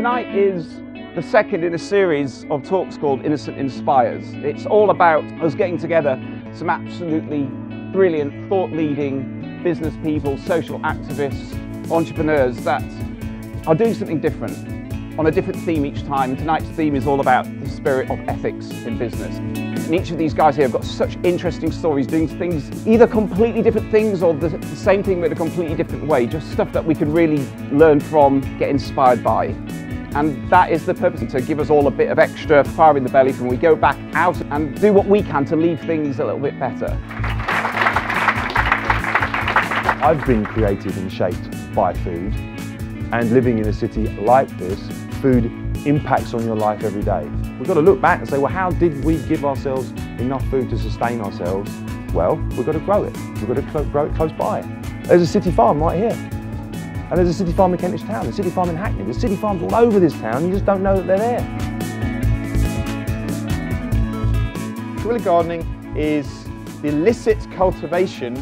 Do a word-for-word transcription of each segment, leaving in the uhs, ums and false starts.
Tonight is the second in a series of talks called Innocent Inspires. It's all about us getting together some absolutely brilliant, thought-leading business people, social activists, entrepreneurs that are doing something different on a different theme each time. Tonight's theme is all about the spirit of ethics in business. And each of these guys here have got such interesting stories doing things, either completely different things or the same thing but a completely different way, just stuff that we can really learn from, get inspired by. And that is the purpose, to give us all a bit of extra fire in the belly when we go back out and do what we can to leave things a little bit better. I've been created and shaped by food, and living in a city like this, food impacts on your life every day. We've got to look back and say, well, how did we give ourselves enough food to sustain ourselves? Well, we've got to grow it. We've got to grow it close by. There's a city farm right here. And there's a city farm in Kentish Town, a city farm in Hackney, there's city farms all over this town, you just don't know that they're there. Guerrilla gardening is the illicit cultivation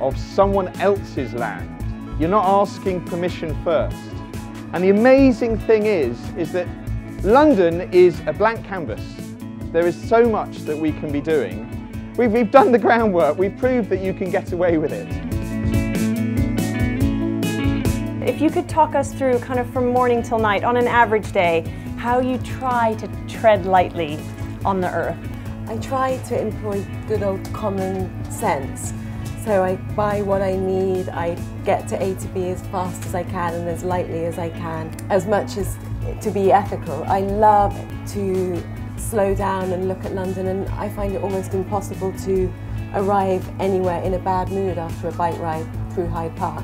of someone else's land. You're not asking permission first. And the amazing thing is, is that London is a blank canvas. There is so much that we can be doing. We've, we've done the groundwork, we've proved that you can get away with it. If you could talk us through, kind of from morning till night, on an average day, how you try to tread lightly on the earth. I try to employ good old common sense. So I buy what I need, I get to A to B as fast as I can and as lightly as I can, as much as to be ethical. I love to slow down and look at London, and I find it almost impossible to arrive anywhere in a bad mood after a bike ride through Hyde Park.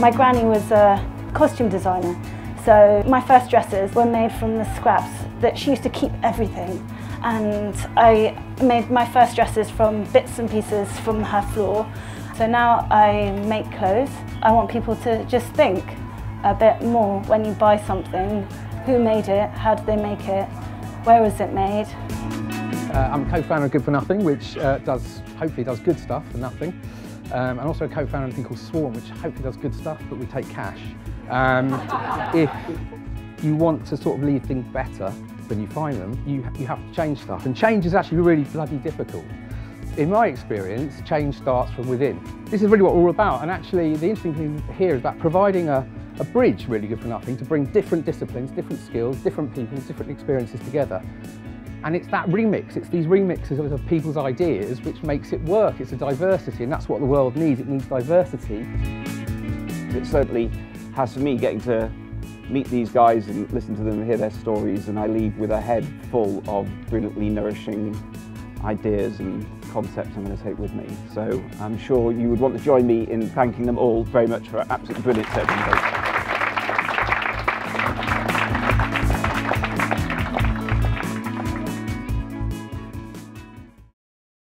My granny was a costume designer, so my first dresses were made from the scraps that she used to keep everything, and I made my first dresses from bits and pieces from her floor. So now I make clothes. I want people to just think a bit more when you buy something. Who made it? How did they make it? Where was it made? Uh, I'm co-founder of Good For Nothing, which uh, does hopefully does good stuff for nothing. Um, and also a co-founder of a thing called Swarm, which hopefully does good stuff, but we take cash. Um, if you want to sort of leave things better than you find them, you, you have to change stuff. And change is actually really bloody difficult. In my experience, change starts from within. This is really what we're all about. And actually, the interesting thing here is about providing a, a bridge, really Good For Nothing, to bring different disciplines, different skills, different people, different experiences together. And it's that remix, it's these remixes of people's ideas which makes it work. It's a diversity, and that's what the world needs. It needs diversity. It certainly has for me, getting to meet these guys and listen to them and hear their stories, and I leave with a head full of brilliantly nourishing ideas and concepts I'm going to take with me. So I'm sure you would want to join me in thanking them all very much for an absolutely brilliant session.